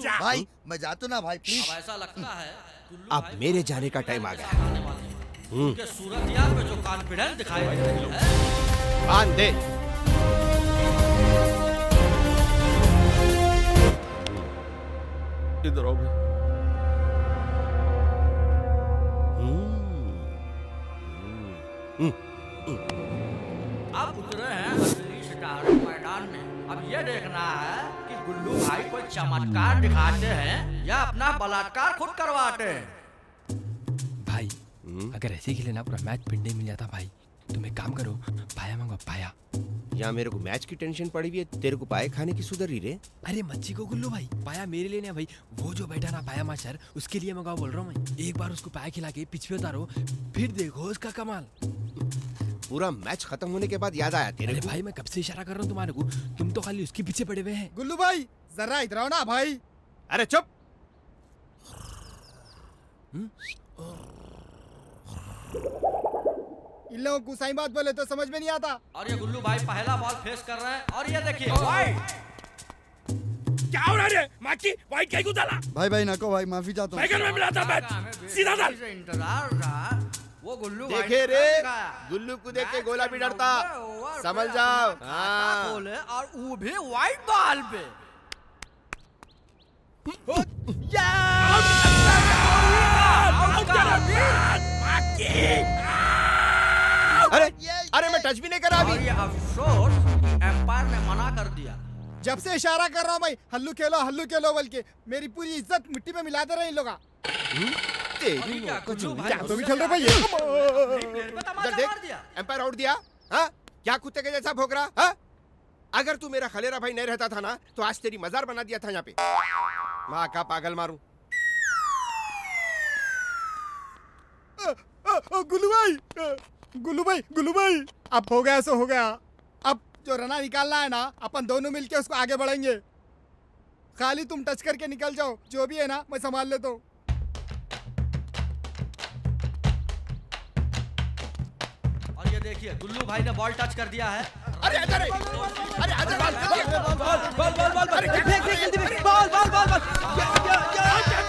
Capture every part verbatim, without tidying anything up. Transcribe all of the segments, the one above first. भाई मैं जाता ना भाई प्लीज। ऐसा लगता है अब मेरे जाने का टाइम आ गया। उनके सूरत यार में जो कॉन्फिडेंस दिखाई दे रही है बांध दे। इधर आओ भाई। आप उतरे हैं मैदान में, अब ये देखना है कि गुल्लू भाई कोई चमत्कार दिखाते हैं या अपना बलात्कार खुद करवाते हैं। भाई अगर ऐसे ही खेलना पूरा मैच पिंडे मिल जाता भाई। तुम एक काम करो, पाया मांगो पाया। यहाँ मेरे को मैच की टेंशन पड़ी हुई है, तेरे को पाया खाने की सुधर ही रे। अरे मच्छी को गुल्लू भाई पाया मेरे लिए ना भाई, वो जो बैठा ना पाया मास्टर उसके लिए मंगाओ बोल रहा हूँ मैं। एक बार उसको पाया खिला के पीछे उतारो, फिर देखो उसका कमाल। पूरा मैच खत्म होने के बाद याद आया तेरे को। अरे भाई मैं कब से इशारा कर रहा हूँ तुम्हारे को, तुम तो खाली उसके पीछे पड़े हुए हैं। गुल्लू भाई जरा इधर आओ ना भाई। अरे चुप। इन लोगों को सही बात बोले तो समझ में नहीं आता। और ये गुल्लू भाई पहला बॉल फेस कर रहे हैं और ये देखिए क्या हो रहा है। माची वाइट क्या डाला भाई। भाई नको भाई माफी चाहता हूँ। सीधा डाल। वो गुल्लू देखे रे, गुल्लू को देख के गोला भी डरता, समझ जाओ। और वो भी वाइट बॉल पे। अरे अरे मैं टच भी नहीं करा अभी। अफसोस एम्पायर ने मना कर दिया। जब से इशारा कर रहा हूँ भाई हल्लू खेलो हल्लू खेलो बोल के मेरी पूरी इज्जत मिट्टी में मिलाते रहे इन लोग। क्या तो भी चल रहा भाई। इधर देख एम्पायर आउट दिया। हाँ क्या कुत्ते के जैसा भोंक रहा। हाँ अगर तू मेरा खलेरा भाई नहीं रहता था ना तो आज तेरी मजार बना दिया था यहाँ पे। माँ का पागल मारू। गुल्लू भाई गुल्लू भाई गुल्लू भाई अब हो गया सो हो गया। अब जो रना निकालना है ना अपन दोनों मिलके उसको आगे बढ़ेंगे। खाली तुम टच करके निकल जाओ, जो भी है ना मैं संभाल लेता हूँ। देखिए गुल्लू भाई ने बॉल टच कर दिया है। अरे अरे अरे अरे ball ball ball ball ball ball अरे फेंक फेंक जल्दी फेंक बॉल बॉल बॉल बॉल। क्या क्या क्या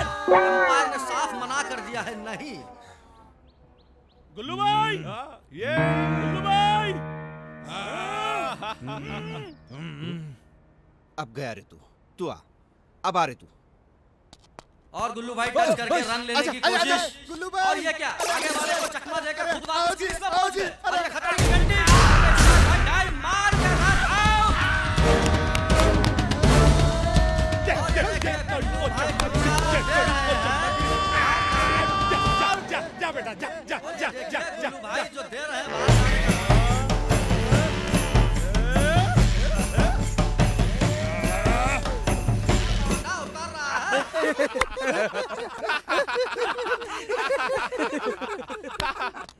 एम्पायर ने साफ मना कर दिया है। नहीं गुल्लू भाई ये गुल्लू भाई अब गया रे तू तू आ अब आ रे तू। और गुल्लू भाई टच करके रन लेने की कोशिश। गुल्लू भाई और ये क्या आगे वाले को चकमा देकर खुद वापस क्रीज में पहुंच गए। अरे खतरे की गलती डाइव मार के रन आउट। जा जा बेटा जा जा जा जा गुल्लू भाई जो दे रहे हैं।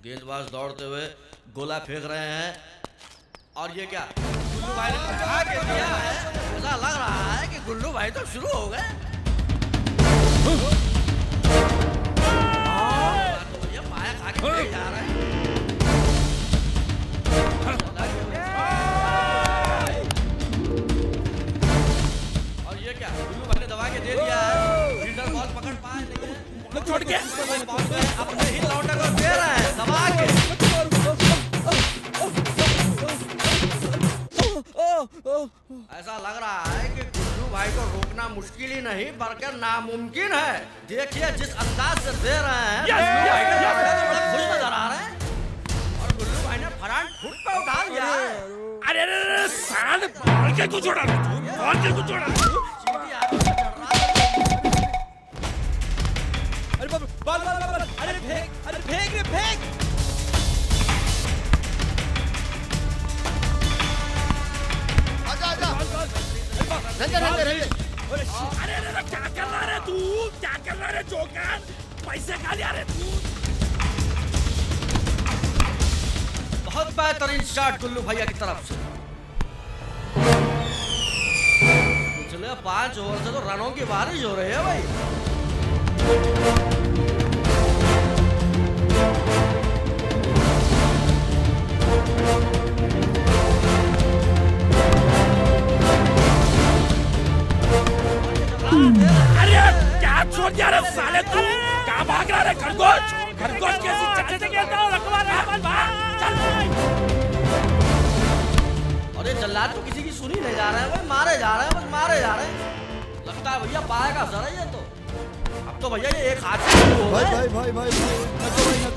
गेंदबाज दौड़ते हुए गोला फेंक रहे हैं और ये क्या गुल्लू भाई ने उठा के दिया है। ऐसा लग रहा है कि गुल्लू भाई तो शुरू हो गए। तो ये पाया खा के बैठ जा रहे हैं। और ये क्या गुल्लू भाई ने दबा के दे दिया है। पकड़ पाए लेकिन छोड़ के अपने ही लौटे को दे रहा है दबा के। ऐसा लग रहा है कि गुल्लू भाई को रोकना मुश्किल ही नहीं बल्कि नामुमकिन है। देखिए जिस अंदाज से दे रहे हैं खुश नजर आ रहे हैं और गुल्लू भाई ने फरान खुद पे उठा लिया। अरे अरे साल मार के कुछ छोड़ा मार के कुछ छोड़ा। अरे बॉल बॉल बॉल अरे फेंक अरे फेंक रे फेंक। आजा आजा रंजन रंजन रंजन। अरे अरे क्या कर रहा है तू, क्या कर रहा है चौकार, पैसे खा लिया रे तू। बहुत बेहतरीन शॉट गुल्लू भैया की तरफ से। पिछले पांच ओवर से तो रनों की बारिश हो रही है भाई। Thank you. अरे क्या छोड़ दिया रे साले तू, क्या भाग रहा रे खरगोश? खरगोश कैसी चाचे से खेलता हो, रखवा रे चल। अरे जल्लाद तो किसी की सुनी नहीं जा रहा है भाई, मारे जा रहे हैं बस, मारे जा रहे हैं। लगता है भैया पाएगा जरा ये तो। अब तो भैया ये एक हाथ से भाई भाई भाई भाई मार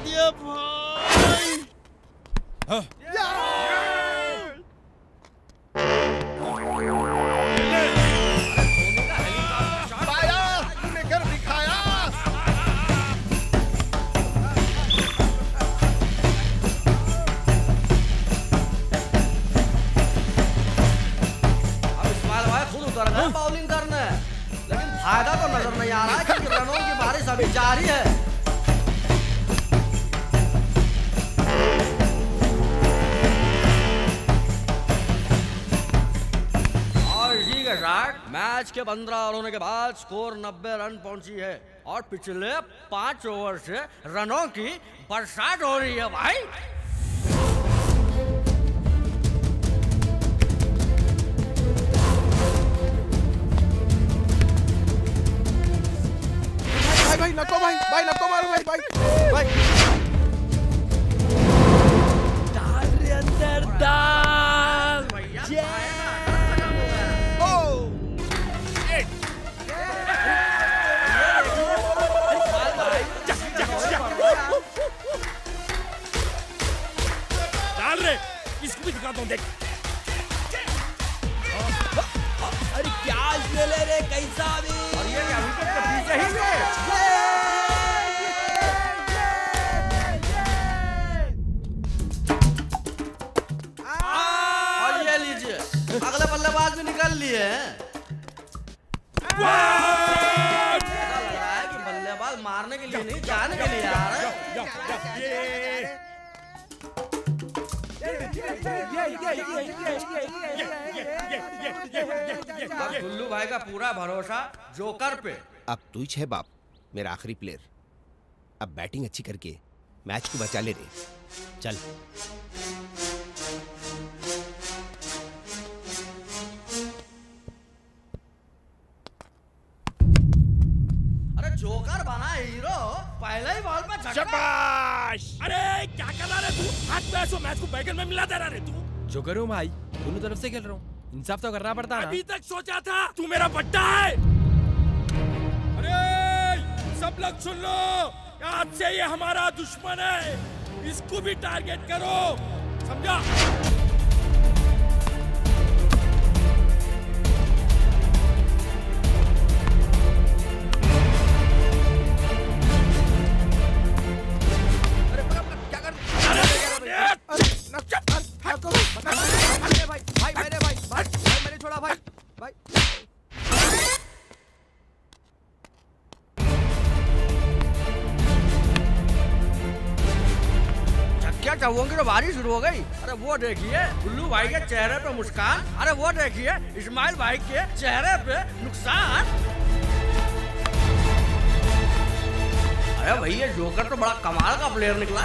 दिया भाई। बॉलिंग करना है लेकिन फायदा तो नजर नहीं आ रहा है क्योंकि रनों की बारिश अभी जारी है। और ठीक है राग, मैच के पंद्रह ओवर होने के बाद स्कोर नब्बे रन पहुंची है और पिछले पांच ओवर से रनों की बरसात हो रही है भाई। भाई नको भाई भाई नको मारो भाई भाई भाई डाल रे अंदर डाल जय ओ ए डाल रे, इसको भी दिखाता हूं देख। अरे क्या ले ले रे कैसा भी, और ये अभी तक पीछे ही है। अगला बल्लेबाज भी निकाल लिए हैं। ऐसा लग रहा है कि बल्लेबाज मारने के लिए नहीं जाने के लिए आ रहा है। गुल्लू भाई का पूरा भरोसा जोकर पे। अब तू ही है बाप मेरा आखिरी प्लेयर, अब बैटिंग अच्छी करके मैच को बचा ले रे चल। जोकर बना हीरो, पहले ही बॉल पे शाबाश। अरे क्या कर रहा है तू, हाथ पे ऐसे मैच को बैगन में मिला दे रहा है तू। जोकर हूँ भाई, दोनों तरफ से खेल रहा हूँ, इंसाफ तो करना पड़ता है। अभी तक सोचा था तू मेरा बट्टा है। अरे सब लोग सुन लो, आज से ये हमारा दुश्मन है, इसको भी टारगेट करो समझा। बारिश शुरू हो गई। अरे वो देखिए गुल्लू भाई के चेहरे पे मुस्कान, अरे वो देखिए इस्माइल भाई के चेहरे पे नुकसान। अरे भैया जोकर तो बड़ा कमाल का प्लेयर निकला।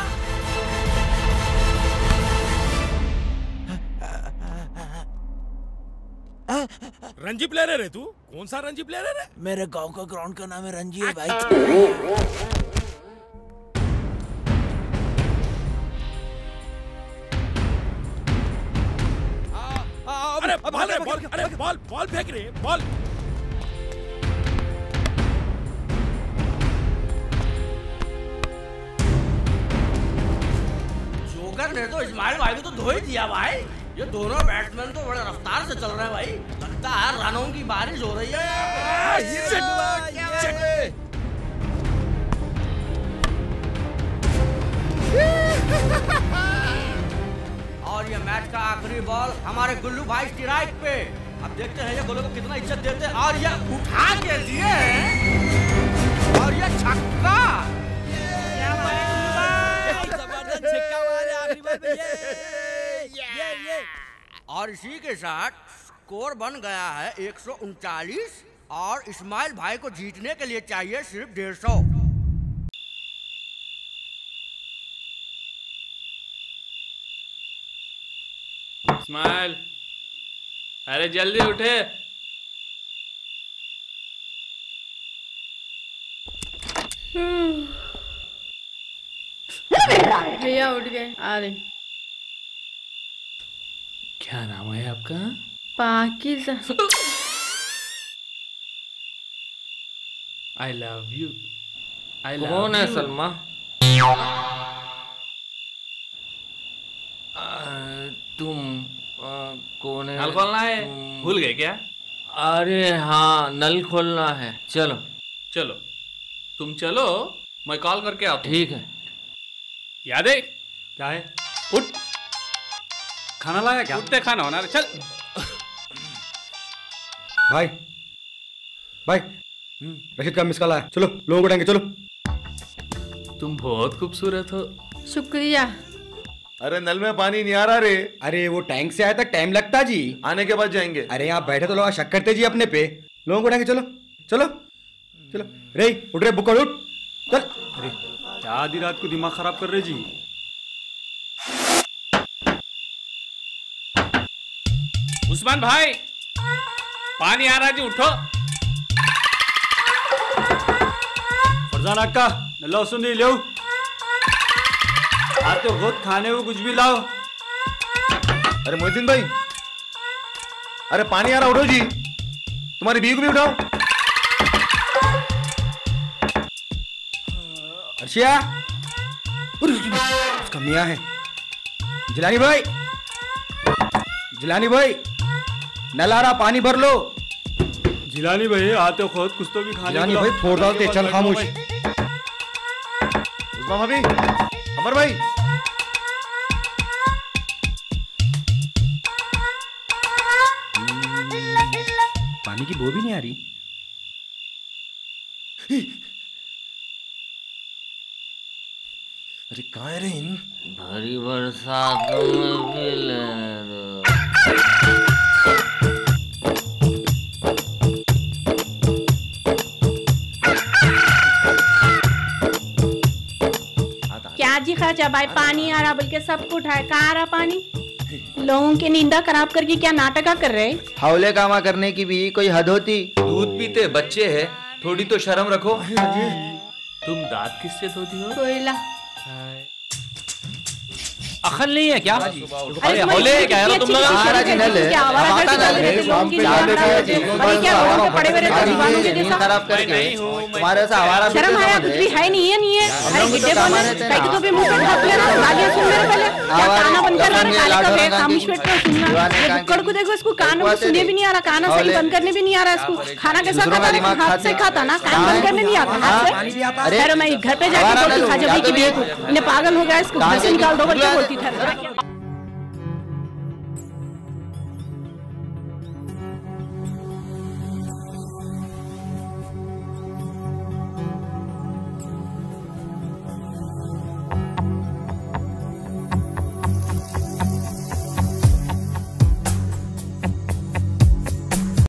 रणजी प्लेयर है रे तू, कौन सा रणजी प्लेयर है? मेरे गांव का ग्राउंड का नाम है रणजी है भाई। बॉल बॉल बॉल अरे बॉल बॉल फेंक रहे बॉल। जोकर ने तो इस्माइल भाई को तो धो ही दिया भाई। ये दोनों बैट्समैन तो बड़े रफ्तार से चल रहे हैं भाई, लगता है रनों की बारिश हो रही है। और ये मैच का आखिरी बॉल हमारे गुल्लू भाई स्ट्राइक पे। अब देखते हैं ये गोलों को कितना इज्जत देते हैं। और ये उठा के लिए और ये छक्का, जबरदस्त छक्का मारे आखिरी बॉल पे ये ये। और इसी के साथ स्कोर बन गया है एक सौ उनतालीस और इस्माइल भाई को जीतने के लिए चाहिए सिर्फ डेढ़ सौ। स्माइल अरे जल्दी उठे। भैया उठ गए। आ रही। क्या नाम है आपका? Pakistan. I love you. I love. कौन है सलमा? तुम आ, कौन है? नल खोलना है, भूल गए क्या? अरे हाँ, नल खोलना है। चलो चलो, तुम चलो, मैं कॉल करके आता हूँ। ठीक है। याद है क्या है? उठ, खाना लाया क्या? उठते खाना होना। चल भाई भाई, रशीद का मिस कॉल आया। चलो लोग उठाएंगे, चलो। तुम बहुत खूबसूरत हो। शुक्रिया। अरे नल में पानी नहीं आ रहा रे। अरे वो टैंक से आया था, टाइम लगता जी, आने के बाद जाएंगे। अरे आप बैठे तो लोग शक करते जी अपने पे। लोग उठाएंगे, चलो चलो चलो। रे उठ रे, बुक उठ, चल। अरे क्या आधी रात को दिमाग खराब कर रहे जी। उस्मान भाई, पानी आ रहा जी, उठो। फरजान अक्का, नल्ला सुन दी लो। हाँ तो खुद खाने को कुछ भी लाओ। अरे मोहित भाई, अरे पानी आ रहा, उठो जी। तुम्हारी बीवी को भी उठाओ। अर्शिया, उसका मियाँ है। जिलानी भाई, जिलानी भाई, नल आ रहा, पानी भर लो। जिलानी भाई, आते खुद कुछ तो भी खाने। जिलानी भाई फोड़ डालते, चल खामोश। उस्मान भाभी, अमर भाई, पानी की बो भी नहीं आ रही। अरे कहाँ है रे इन? भारी बरसात में लहरों। भाई पानी आ रहा बोल के सबको उठाए, कहाँ आ रहा पानी? लोगों के नींदा खराब करके क्या नाटक कर रहे? हौले कामा करने की भी कोई हद होती। दूध पीते बच्चे हैं, थोड़ी तो शर्म रखो। तुम दांत किससे धोती हो? कोयला। अखल नहीं है क्या? अरे हौले क्या यार तुम लोग? हमारे ऐसा आवारा शर्म आया कुछ भी है नहीं है। नहीं है अरे गिट्टे बोलना ताकि तो भी मुंह पे हाथ लेना। गालियां सुन मेरे पहले क्या काना बंद कर रहा है? काले का खामिश पेट पे सुनना। कुक्कड़ को देखो, इसको कानों को सुने भी नहीं आ रहा, काना सही बंद करने भी नहीं आ रहा इसको। खाना कैसा खाता है? हाथ से खाता ना, कान बंद करने नहीं आता हाथ से। अरे मैं घर पे जाके बोलती खा जा भाई की बेटी, इन्हें पागल हो गया, इसको घर से निकाल दो बोलती था।